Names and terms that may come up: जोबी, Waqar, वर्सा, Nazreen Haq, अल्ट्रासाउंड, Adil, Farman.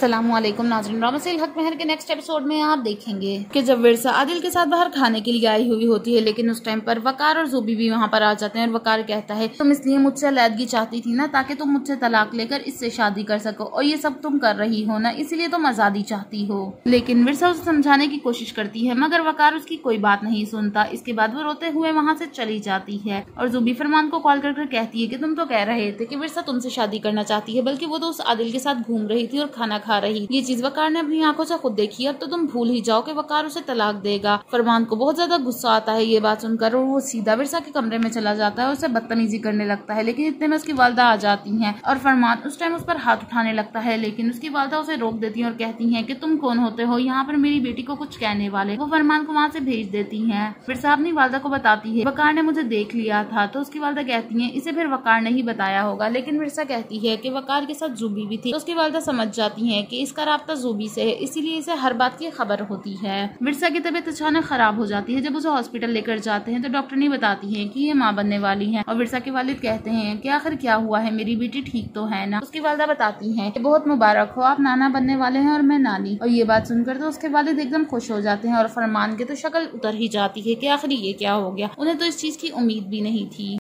अस्सलामुअलैकुम नाज़रीन, नाज़रीन हक महर के नेक्स्ट एपिसोड में आप देखेंगे कि जब वर्सा आदिल के साथ बाहर खाने के लिए आई हुई होती है, लेकिन उस टाइम पर वकार और जोबी भी वहाँ पर आ जाते हैं और वकार कहता है तुम इसलिए मुझसे अलैदगी चाहती थी ना, ताकि तुम मुझसे तलाक लेकर इससे शादी कर सको, और ये सब तुम कर रही हो ना, इसलिए तुम आज़ादी चाहती हो। लेकिन वर्सा उसे समझाने की कोशिश करती है मगर वकार उसकी कोई बात नहीं सुनता। इसके बाद वो रोते हुए वहाँ से चली जाती है और जोबी फरमान को कॉल कर कहती है कि तुम तो कह रहे थे कि वर्सा तुमसे शादी करना चाहती है, बल्कि वो तो उस आदिल के साथ घूम रही थी और खाना खा रही। ये चीज वकार ने अपनी आंखों से खुद देखी, अब तो तुम भूल ही जाओ कि वकार उसे तलाक देगा। फरमान को बहुत ज्यादा गुस्सा आता है ये बात सुनकर और वो सीधा वर्सा के कमरे में चला जाता है और उसे बदतमीजी करने लगता है। लेकिन इतने में उसकी वालदा आ जाती है और फरमान उस टाइम उस पर हाथ उठाने लगता है, लेकिन उसकी वालदा उसे रोक देती है और कहती है कि तुम कौन होते हो यहाँ पर मेरी बेटी को कुछ कहने वाले। वो फरमान को वहाँ से भेज देती है। वर्सा अपनी वालदा को बताती है वकार ने मुझे देख लिया था, तो उसकी वालदा कहती है इसे फिर वकार ने ही बताया होगा। लेकिन वर्सा कहती है कि वकार के साथ जोबी भी थी, तो उसकी वालदा समझ जाती हैं कि इसका राब्ता जोबी से है, इसीलिए इसे हर बात की खबर होती है। वर्सा की तबीयत अचानक खराब हो जाती है। जब उसे हॉस्पिटल लेकर जाते हैं तो डॉक्टर ने बताती हैं कि ये माँ बनने वाली है और वर्सा के वालिद कहते हैं कि आखिर क्या हुआ है, मेरी बेटी ठीक तो है ना। उसकी वालदा बताती हैं कि बहुत मुबारक हो, आप नाना बनने वाले हैं और मैं नानी। और ये बात सुनकर तो उसके वालिद एकदम खुश हो जाते हैं और फरमान के तो शक्ल उतर ही जाती है कि आखिर ये क्या हो गया, उन्हें तो इस चीज की उम्मीद भी नहीं थी।